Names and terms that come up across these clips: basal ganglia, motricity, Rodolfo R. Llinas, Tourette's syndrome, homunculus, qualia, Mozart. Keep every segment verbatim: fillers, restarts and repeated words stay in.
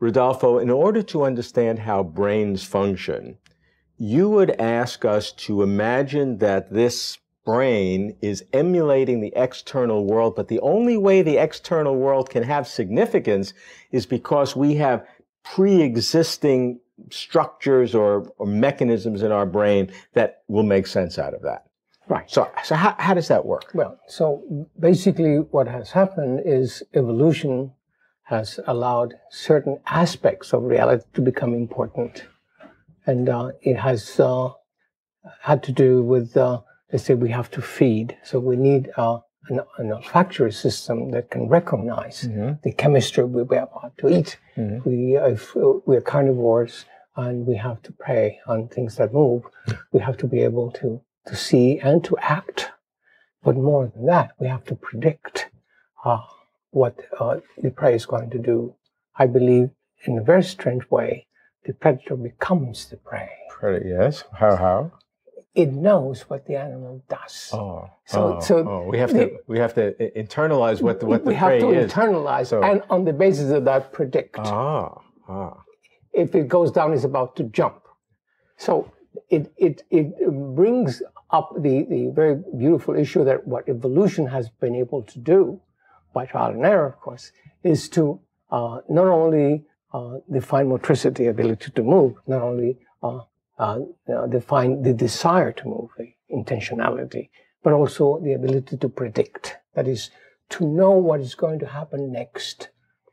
Rodolfo, in order to understand how brains function, you would ask us to imagine that this brain is emulating the external world, but the only way the external world can have significance is because we have pre-existing structures or, or mechanisms in our brain that will make sense out of that. Right. So, so how, how does that work? Well, so basically what has happened is evolution has allowed certain aspects of reality to become important. And uh, it has uh, had to do with, uh, let's say, we have to feed. So we need uh, an, an olfactory system that can recognize mm-hmm. the chemistry we are about to eat. Mm-hmm. We, if we're carnivores and we have to prey on things that move, we have to be able to to see and to act, but more than that, we have to predict uh, what uh, the prey is going to do. I believe, in a very strange way, the predator becomes the prey. Yes. How? How? It knows what the animal does. Oh. So, oh, so oh. we have the, to we have to internalize what the, what the prey is. We have to internalize, so. And on the basis of that, predict. Ah. Ah. If it goes down, it's about to jump. So. It, it, it brings up the, the very beautiful issue that what evolution has been able to do, by trial and error, of course, is to uh, not only uh, define motricity, ability to move, not only uh, uh, define the desire to move, the intentionality, but also the ability to predict. That is, to know what is going to happen next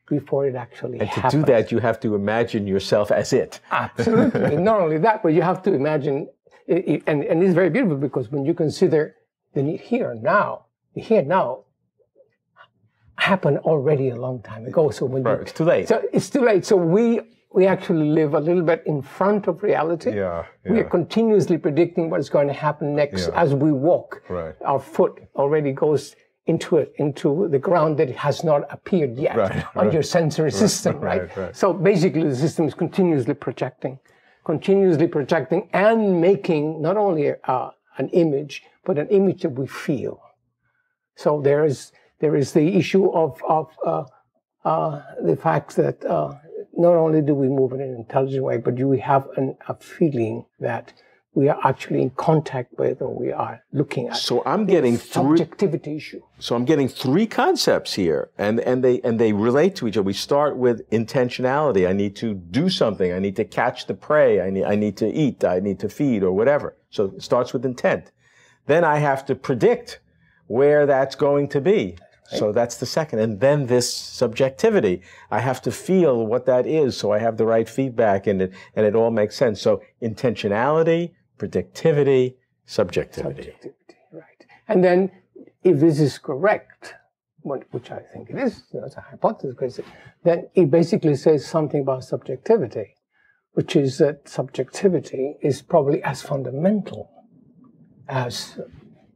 before it actually happens. And to do that, you have to imagine yourself as it. Absolutely. And not only that, but you have to imagine, and, and it's very beautiful because when you consider the here and now, the here and now happened already a long time ago. So when right, you, it's too late. So it's too late. So we, we actually live a little bit in front of reality. Yeah, yeah. We are continuously predicting what's going to happen next yeah. as we walk. Right. Our foot already goes into it, into the ground that has not appeared yet right, on right, your sensory right, system, right? Right, right? So basically the system is continuously projecting, continuously projecting and making not only uh, an image, but an image that we feel. So there is, there is the issue of, of uh, uh, the fact that uh, not only do we move in an intelligent way, but do we have an, a feeling that we are actually in contact with, or we are looking at. So I'm getting three subjectivity issue. So I'm getting three concepts here, and and they and they relate to each other. We start with intentionality. I need to do something. I need to catch the prey. I need I need to eat. I need to feed, or whatever. So it starts with intent. Then I have to predict where that's going to be. Right. So that's the second, and then this subjectivity. I have to feel what that is, so I have the right feedback, and it and it all makes sense. So intentionality, predictivity, subjectivity. Subjectivity, right. And then, if this is correct, which I think it is, you know, it's a hypothesis, then it basically says something about subjectivity, which is that subjectivity is probably as fundamental as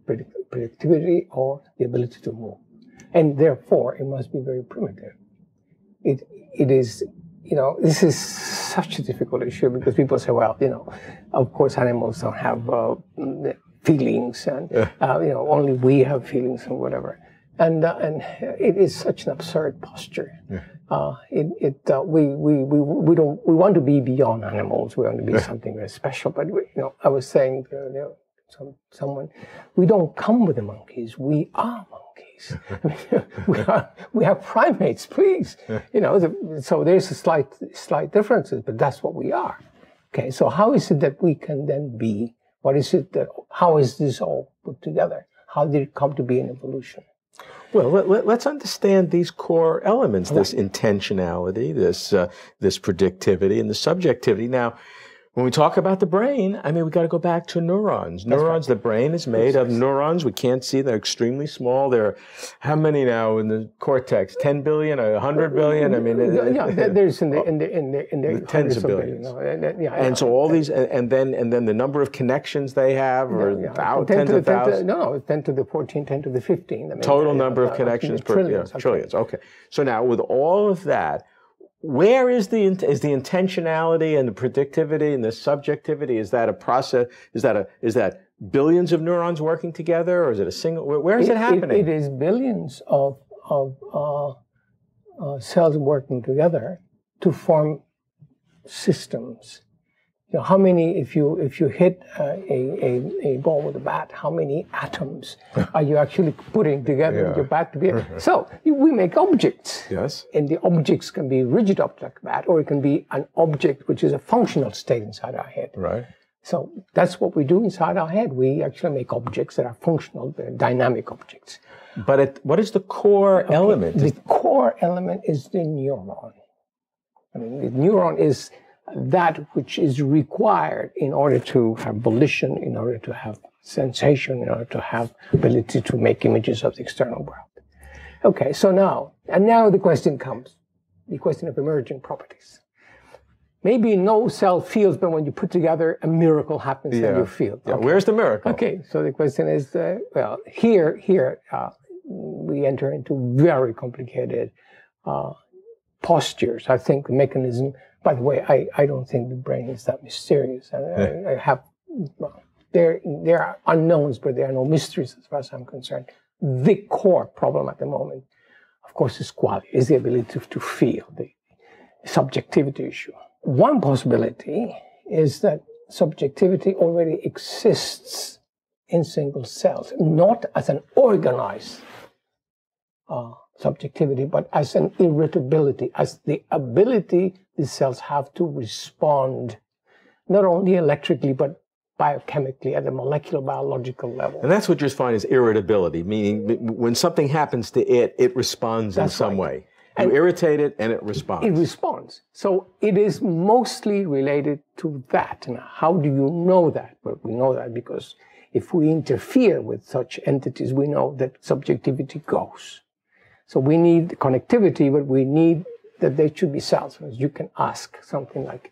predict predictivity or the ability to move. And therefore, it must be very primitive. It, it is, you know, this is such a difficult issue because people say, well, you know, of course animals don't have uh, feelings and, uh, you know, only we have feelings and whatever. And, uh, and it is such an absurd posture. Yeah. Uh, it, it, uh, we, we, we, we don't, we want to be beyond animals. We want to be yeah. something very special. But, we, you know, I was saying to you know, some, someone, we don't come with the monkeys. We are monkeys. we, are, we are primates, please. You know, the, so there's a slight, slight differences, but that's what we are. Okay, so how is it that we can then be? What is it that? How is this all put together? How did it come to be in evolution? Well, let, let, let's understand these core elements: this right. intentionality, this uh, this predictivity, and the subjectivity. Now. When we talk about the brain, I mean, we got to go back to neurons. Neurons, right. The brain is made of neurons. We can't see. They're extremely small. There are, how many now in the cortex? ten billion, one hundred billion? I mean, yeah, it, it, there's in the, in the, in the, in the, the tens of billions. Of billion, no, and, yeah, and so all yeah. these, and, and then, and then the number of connections they have are yeah, yeah. about ten to the thousand. No, no, ten to the fourteen, ten to the fifteen. I mean, total yeah, number yeah, of connections per, trillions. Yeah, okay. Trillions, okay. So now with all of that, where is the is the intentionality and the predictivity and the subjectivity? Is that a process? Is that a is that billions of neurons working together, or is it a single? Where, where is it, it happening? It, it is billions of of uh, uh, cells working together, to form systems. You know, how many, if you if you hit uh, a, a, a ball with a bat, how many atoms are you actually putting together yeah. with your bat? To be so you, we make objects. Yes. And the objects can be rigid objects like that, or it can be an object which is a functional state inside our head. Right. So that's what we do inside our head. We actually make objects that are functional, dynamic objects. But it, what is the core okay. element? The core element is the neuron. I mean, the neuron is that which is required in order to have volition, in order to have sensation, in order to have ability to make images of the external world. Okay, so now, and now the question comes, the question of emergent properties. Maybe no cell feels, but when you put together, a miracle happens yeah. and you feel. Yeah. Okay. Where's the miracle? Okay, so the question is, uh, well, here, here uh, we enter into very complicated uh, postures. I think the mechanism, by the way, I, I don't think the brain is that mysterious. I, yeah. I, I have, well, there, there are unknowns, but there are no mysteries as far as I'm concerned. The core problem at the moment, of course, is qualia, is the ability to feel, the subjectivity issue. One possibility is that subjectivity already exists in single cells, not as an organized uh, subjectivity, but as an irritability, as the ability these cells have to respond, not only electrically, but biochemically at a molecular biological level. And that's what you find is irritability, meaning when something happens to it, it responds that's in some right. way. You and irritate it and it responds. It responds. So it is mostly related to that. Now, how do you know that? Well, we know that because if we interfere with such entities, we know that subjectivity goes. So we need connectivity, but we need that there should be cells. You can ask something like,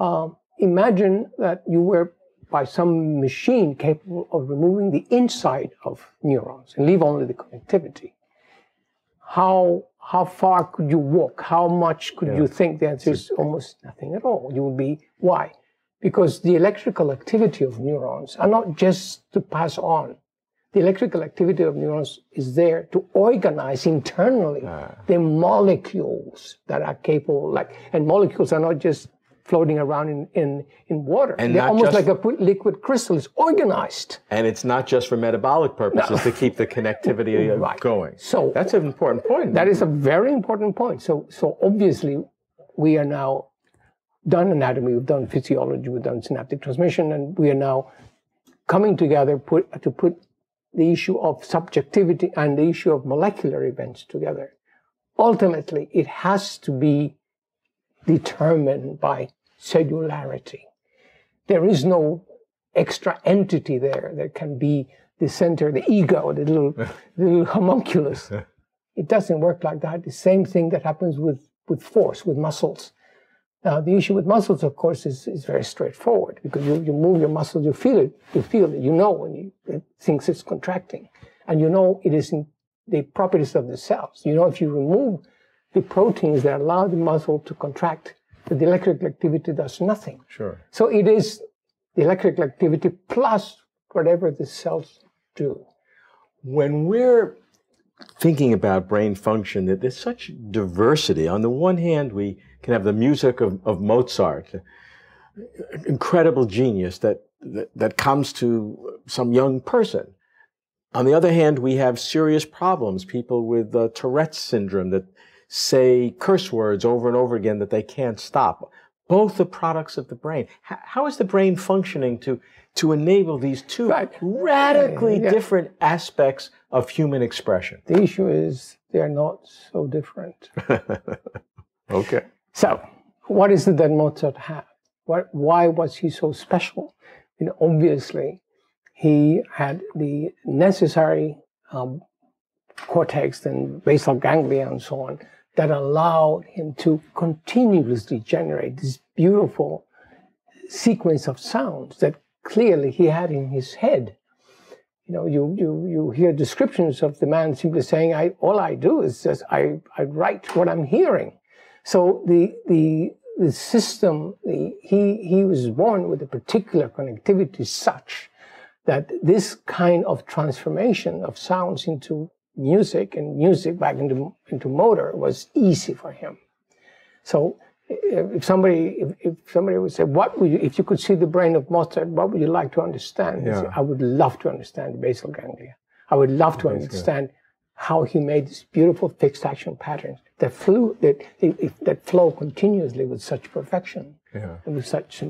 um, imagine that you were by some machine capable of removing the inside of neurons and leave only the connectivity. How How far could you walk? How much could yeah. you think? The answer is almost nothing at all. You would be, why? Because the electrical activity of neurons are not just to pass on. The electrical activity of neurons is there to organize internally ah. the molecules that are capable, like, and molecules are not just floating around in, in, in water. And they're almost like a liquid crystal. It's organized. And it's not just for metabolic purposes no. to keep the connectivity right. going. So that's an important point. That is a very important point. So, so obviously, we are now done anatomy, we've done physiology, we've done synaptic transmission, and we are now coming together put, to put the issue of subjectivity and the issue of molecular events together. Ultimately, it has to be determined by cellularity. There is no extra entity there that can be the center, the ego, the little, the little homunculus. It doesn't work like that. The same thing that happens with, with force, with muscles. Now, the issue with muscles, of course, is, is very straightforward because you, you move your muscles, you feel it, you feel it, you know when you, it thinks it's contracting. And you know it is in the properties of the cells. You know if you remove the proteins that allow the muscle to contract, the electrical activity does nothing. Sure. So it is the electrical activity plus whatever the cells do. When we're thinking about brain function, that there's such diversity. On the one hand, we can have the music of, of Mozart, incredible genius that, that, that comes to some young person. On the other hand, we have serious problems, people with uh, Tourette's syndrome that say curse words over and over again that they can't stop. Both the products of the brain. H how is the brain functioning to, to enable these two right. radically yeah. different aspects of human expression? The issue is they're not so different. Okay. So, what is it that Mozart had? What, why was he so special? You know, obviously, he had the necessary um, cortex and basal ganglia and so on, that allowed him to continuously generate this beautiful sequence of sounds that clearly he had in his head. You know, you, you, you hear descriptions of the man simply saying, I, all I do is just, I, I write what I'm hearing. So the, the, the system, the, he, he was born with a particular connectivity such that this kind of transformation of sounds into music and music back into, into motor was easy for him. So if somebody, if, if somebody would say, what would you, if you could see the brain of Mozart, what would you like to understand? Yeah. Say, I would love to understand basal ganglia. I would love to understand how he made these beautiful fixed action patterns that flew, that that flow continuously with such perfection. Yeah. And with such, I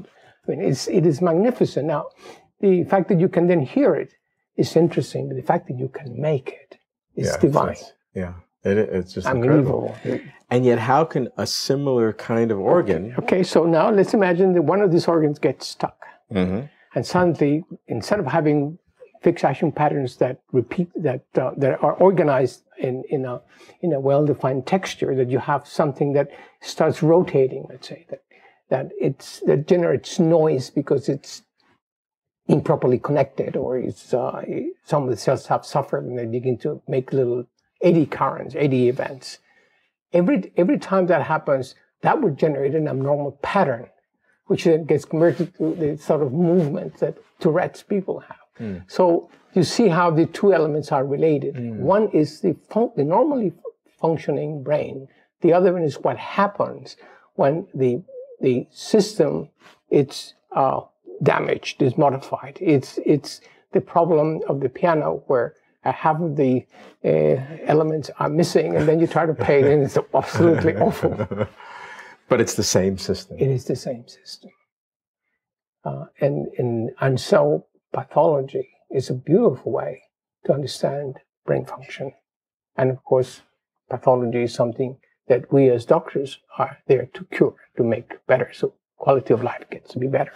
mean, it's, it is magnificent. Now, the fact that you can then hear it is interesting, but the fact that you can make it is yeah, divine. It's, yeah, it, it's just unbelievable. Incredible. And yet, how can a similar kind of organ? Okay, so now let's imagine that one of these organs gets stuck, mm-hmm. and suddenly, instead of having fixed action patterns that repeat, that uh, that are organized in in a in a well-defined texture, that you have something that starts rotating. Let's say that that it's that generates noise because it's improperly connected, or it's uh, some of the cells have suffered and they begin to make little eddy currents, eddy events. Every every time that happens, that would generate an abnormal pattern, which then gets converted to the sort of movement that Tourette's people have. Mm. So you see how the two elements are related. Mm. One is the, fun the normally functioning brain. The other one is what happens when the the system it's uh, damaged, is modified. It's it's the problem of the piano where half of the uh, elements are missing, and then you try to play it, and it's absolutely awful. But it's the same system. It is the same system, uh, and and and so. Pathology is a beautiful way to understand brain function. And of course, pathology is something that we as doctors are there to cure, to make better, so quality of life gets to be better.